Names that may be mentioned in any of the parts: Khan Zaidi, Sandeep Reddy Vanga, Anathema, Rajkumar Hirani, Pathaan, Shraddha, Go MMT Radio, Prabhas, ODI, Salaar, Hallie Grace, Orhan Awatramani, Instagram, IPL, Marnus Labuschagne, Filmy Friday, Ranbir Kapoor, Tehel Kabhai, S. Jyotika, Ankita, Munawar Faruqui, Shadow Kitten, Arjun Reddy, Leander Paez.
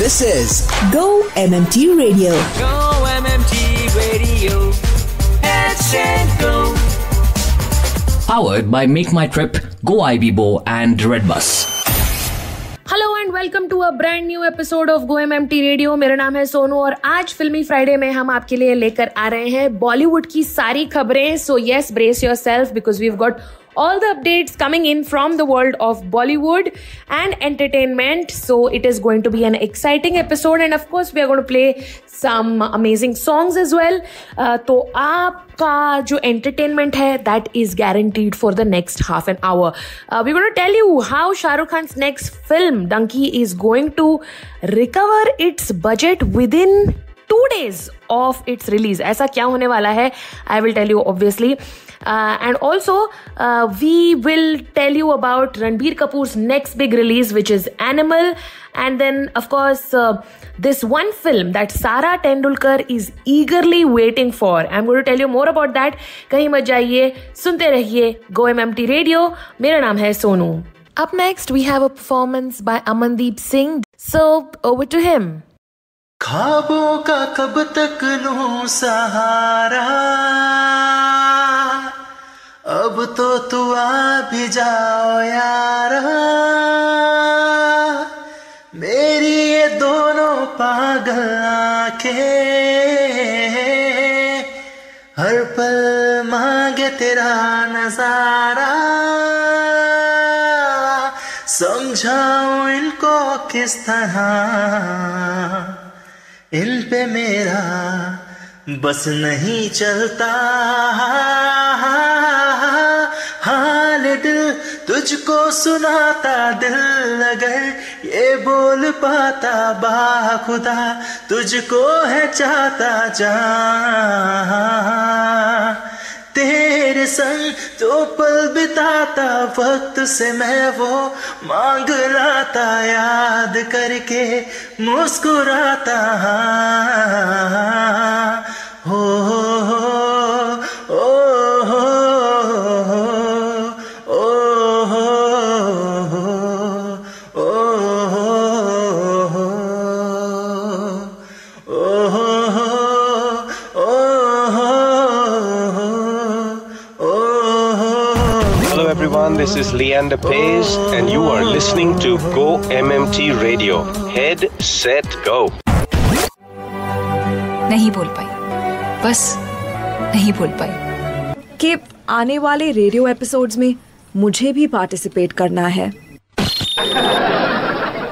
This is Go MMT Radio. Go MMT Radio. Let's go. Powered by MakeMyTrip, Goibibo and Redbus. Hello and welcome to a brand new episode of go MMT radio. मेरा नाम है सोनू और आज फिल्मी Friday में हम आपके लिए लेकर आ रहे हैं बॉलीवुड की सारी खबरें। So yes, brace yourself because we have got all the updates coming in from the world of Bollywood and entertainment. So it is going to be an exciting episode and of course we are going to play some amazing songs as well. तो आपका जो entertainment है that is guaranteed for the next half an hour. We're going to tell you how Shah Rukh Khan's next film Dunki is going to recover its budget within 2 days of its release. ऐसा क्या होने वाला है I will tell you obviously. And also, we will tell you about Ranbir Kapoor's next big release, which is Animal. And then, of course, this one film that Sara Tendulkar is eagerly waiting for. I'm going to tell you more about that. कहीं मत जाइए, सुनते रहिए Go MMT Radio. मेरा नाम है Sonu. Up next, we have a performance by Amandeep Singh. So, over to him. ख्वाबों का कब तक लूं सहारा, अब तो तू आ भी जाओ यारा, मेरी ये दोनों पागल आंखें हर पल मांगे तेरा नजारा, समझाऊं इनको किस तरह इन पे मेरा बस नहीं चलता, हाल दिल तुझको सुनाता, दिल अगर ये बोल पाता बाखुदा तुझको है चाहता, जान तेरे संग तो पल बिताता, वक्त से मैं वो मांग लाता, याद करके मुस्कुराता, हो This is Leander Paez and you are listening to Go MMT Radio. Head, set, go. नहीं बोल पाई, बस नहीं बोल पाई कि आने वाले रेडियो एपिसोड्स में मुझे भी पार्टिसिपेट करना है।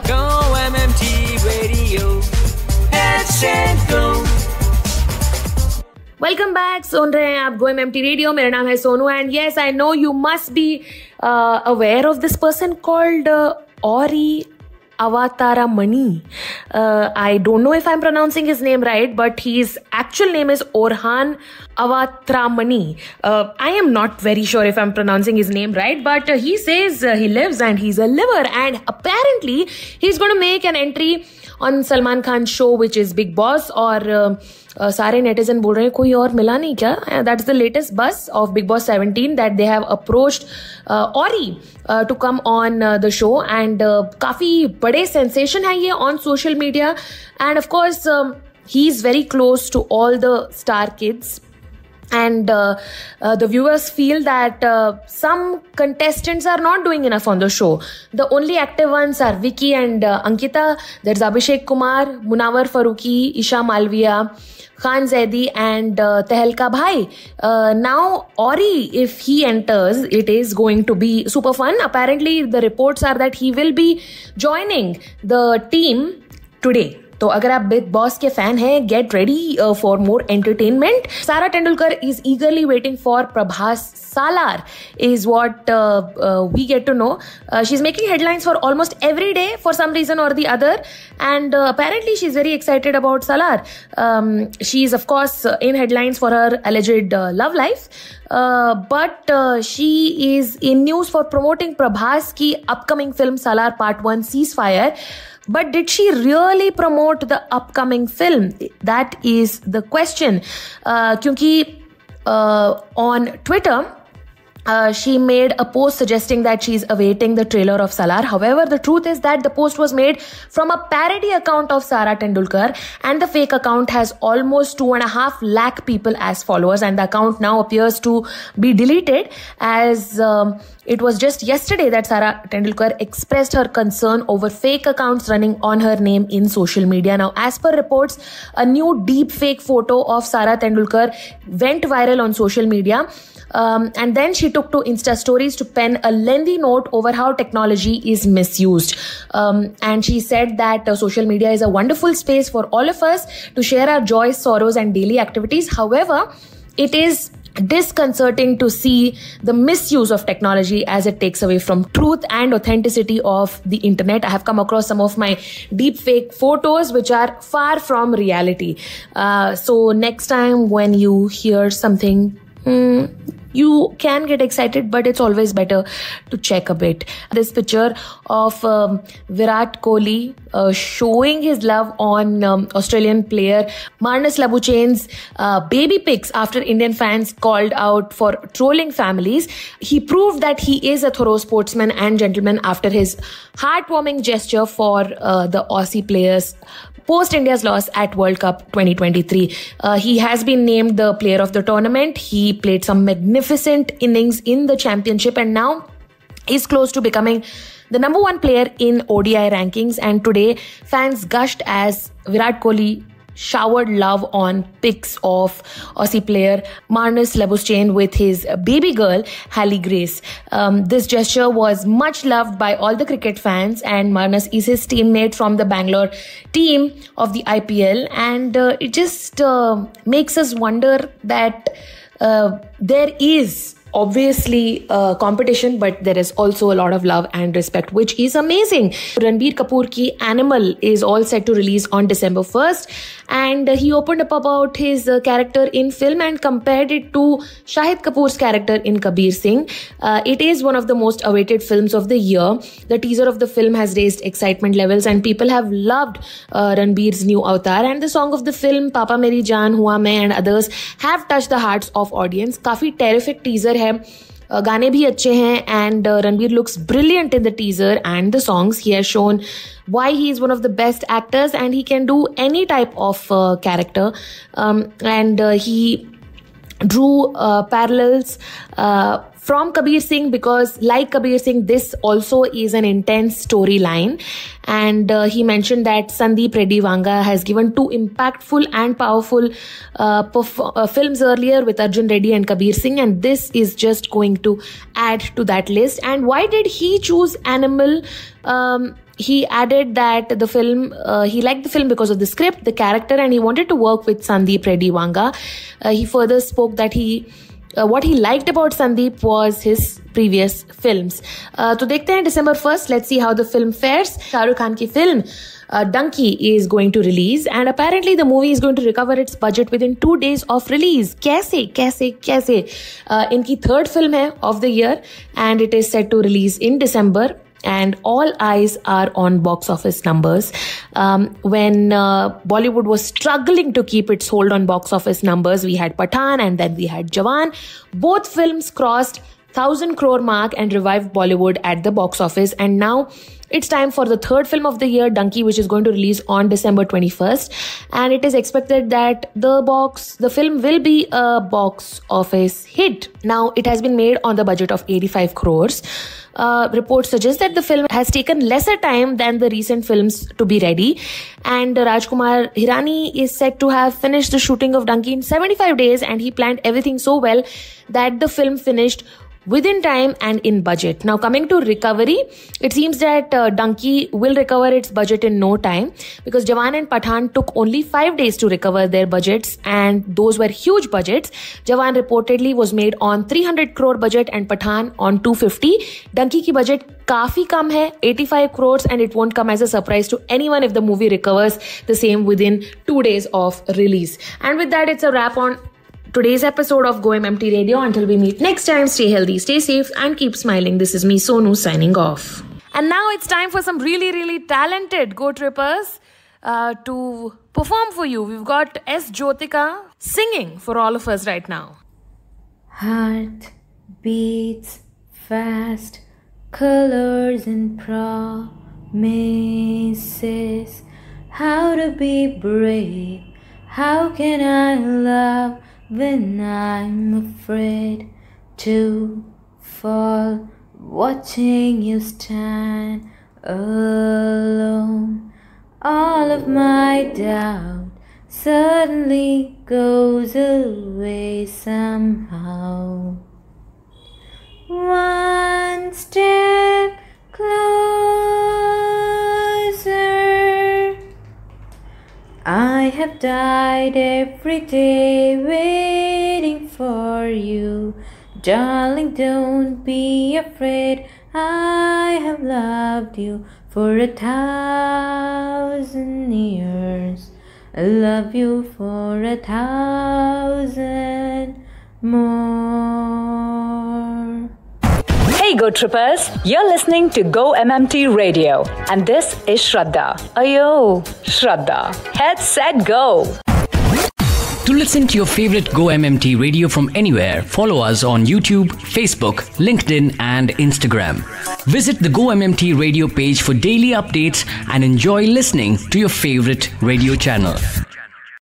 Go MMT Radio. Head, set, go. Welcome back, सुन रहे हैं आप गो एमएमटी रेडियो। मेरा नाम है Sonu and yes I know you must be aware of this person called Orry Awatramani. I don't know if I am pronouncing his name right but his actual name is Orhan Awatramani. I am not very sure if I'm pronouncing his name right, but he says he lives and he's a liver and apparently he's going to make an entry on Salman Khan's show which is Bigg Boss. और सारे netizen बोल रहे हैं कोई और मिला नहीं क्या? That is the latest buzz of Bigg Boss 17 that they have approached Orry to come on the show and काफी बड़े sensation है ये on social media and of course he is very close to all the star kids. And the viewers feel that some contestants are not doing enough on the show. The only active ones are Vicky and Ankita. There's Abhishek Kumar, Munawar Faruqui, Isha Malviya, Khan Zaidi and Tehel Kabhai. Now Orry, if he enters, it is going to be super fun. Apparently the reports are that he will be joining the team today. तो अगर आप Bigg Boss के fan हैं get ready for more entertainment. Sara Tendulkar is eagerly waiting for Prabhas Salaar is what we get to know. She is making headlines for almost every day for some reason or the other and apparently she is very excited about Salaar. She is of course in headlines for her alleged love life but she is in news for promoting Prabhas ki upcoming film Salaar Part 1 Ceasefire. But did she really promote the upcoming film? That is the question. Kyunki on Twitter She made a post suggesting that she's awaiting the trailer of Salaar. However, the truth is that the post was made from a parody account of Sara Tendulkar, and the fake account has almost 2.5 lakh people as followers, and the account now appears to be deleted, as it was just yesterday that Sara Tendulkar expressed her concern over fake accounts running on her name in social media. Now, as per reports, a new deep fake photo of Sara Tendulkar went viral on social media. And then she took to Insta stories to pen a lengthy note over how technology is misused. And she said that social media is a wonderful space for all of us to share our joys, sorrows, and daily activities. However, it is disconcerting to see the misuse of technology as it takes away from truth and authenticity of the internet. I have come across some of my deep fake photos which are far from reality. So next time when you hear something, you can get excited, but it's always better to check a bit. This picture of Virat Kohli showing his love on Australian player Marnus Labuschagne's baby pics after Indian fans called out for trolling families. He proved that he is a thorough sportsman and gentleman after his heartwarming gesture for the Aussie players post India's loss at World Cup 2023. He has been named the player of the tournament. He played some magnificent innings in the championship and now is close to becoming the number one player in ODI rankings. And today, fans gushed as Virat Kohli showered love on pics of Aussie player Marnus Labuschagne with his baby girl Hallie Grace. This gesture was much loved by all the cricket fans, and Marnus is his teammate from the Bangalore team of the IPL, and it just makes us wonder that there is obviously competition, but there is also a lot of love and respect, which is amazing. Ranbir Kapoor ki Animal is all set to release on December 1st. And he opened up about his character in film and compared it to Shahid Kapoor's character in Kabir Singh. It is one of the most awaited films of the year. The teaser of the film has raised excitement levels and people have loved Ranbir's new avatar. And the song of the film, Papa Meri Jaan, Hua Main and others have touched the hearts of audience. Kafi terrific teaser hai. गाने भी अच्छे हैं and Ranbir looks brilliant in the teaser and the songs. He has shown why he is one of the best actors and he can do any type of character, and he drew parallels from Kabir Singh because like Kabir Singh, this also is an intense storyline. And he mentioned that Sandeep Reddy Vanga has given two impactful and powerful films earlier with Arjun Reddy and Kabir Singh, and this is just going to add to that list. And why did he choose Animal? He added that the film, he liked the film because of the script, the character, and he wanted to work with Sandeep Reddy Vanga. He further spoke that what he liked about Sandeep was his previous films. तो देखते हैं December 1st. Let's see how the film fares. Shahrukh Khan की film Dunki is going to release, and apparently the movie is going to recover its budget within 2 days of release. कैसे? इनकी third film है of the year, and it is set to release in December. And all eyes are on box office numbers. When Bollywood was struggling to keep its hold on box office numbers, we had Pathaan and then we had Jawan. Both films crossed 1,000 crore mark and revived Bollywood at the box office. And now it's time for the third film of the year, Dunki, which is going to release on December 21st. And it is expected that the film will be a box office hit. Now, it has been made on the budget of 85 crores. Reports suggest that the film has taken lesser time than the recent films to be ready. And Rajkumar Hirani is said to have finished the shooting of Dunki in 75 days. And he planned everything so well that the film finished within time and in budget. Now, coming to recovery, it seems that Dunki will recover its budget in no time because Jawan and Pathaan took only 5 days to recover their budgets, and those were huge budgets. Jawan reportedly was made on 300 crore budget and Pathaan on 250. Dunki ki budget काफी कम है, 85 crores, and it won't come as a surprise to anyone if the movie recovers the same within 2 days of release. And with that, it's a wrap on today's episode of Go MMT Radio. Until we meet next time, stay healthy, stay safe, and keep smiling. This is me, Sonu, signing off. And now it's time for some really, really talented Go Trippers to perform for you. We've got S. Jyotika singing for all of us right now. Heart beats fast, colors and promises. How to be brave, how can I love when I'm afraid to fall? Watching you stand alone, all of my doubt suddenly goes away somehow. One step closer. I have died every day waiting for you. Darling, don't be afraid, I have loved you for 1,000 years. I love you for 1,000 more. Hey Go Trippers, you're listening to Go MMT Radio and this is Shraddha. Ayo, Shraddha. Head, set, go. To listen to your favorite Go MMT Radio from anywhere, follow us on YouTube, Facebook, LinkedIn and Instagram. Visit the Go MMT Radio page for daily updates and enjoy listening to your favorite radio channel.